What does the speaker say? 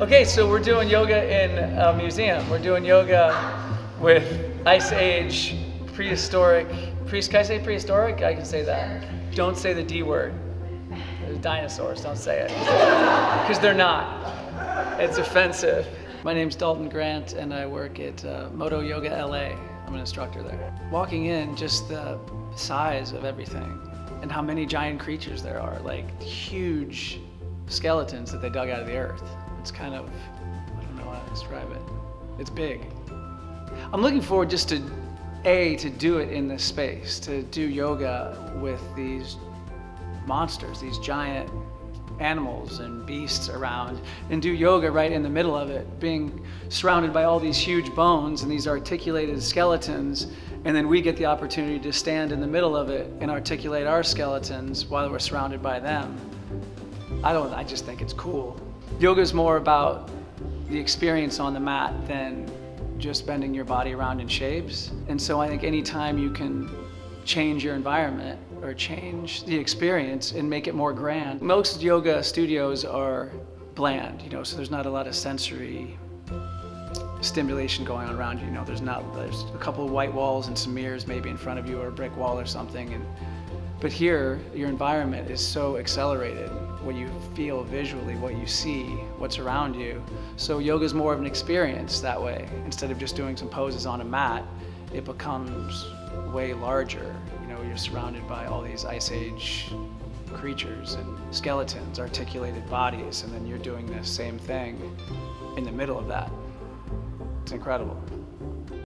Okay, so we're doing yoga in a museum. We're doing yoga with Ice Age, prehistoric, can I say prehistoric? I can say that. Don't say the D word. There's dinosaurs, don't say it. Because they're not. It's offensive. My name's Dalton Grant and I work at Modo Yoga LA. I'm an instructor there. Walking in, just the size of everything and how many giant creatures there are, like huge skeletons that they dug out of the earth. It's kind of, I don't know how to describe it. It's big. I'm looking forward just to, to do it in this space, to do yoga with these monsters, these giant animals and beasts around, and do yoga right in the middle of it, being surrounded by all these huge bones and these articulated skeletons, and then we get the opportunity to stand in the middle of it and articulate our skeletons while we're surrounded by them. I just think it's cool. Yoga's more about the experience on the mat than just bending your body around in shapes. And so I think anytime you can change your environment or change the experience and make it more grand. Most yoga studios are bland, you know, so there's not a lot of sensory stimulation going on around you. You know, there's a couple of white walls and some mirrors maybe in front of you or a brick wall or something. But here, your environment is so accelerated. What you feel visually, what you see, what's around you. So yoga's more of an experience that way. Instead of just doing some poses on a mat, it becomes way larger. You know, you're surrounded by all these Ice Age creatures and skeletons, articulated bodies, and then you're doing the same thing in the middle of that. It's incredible.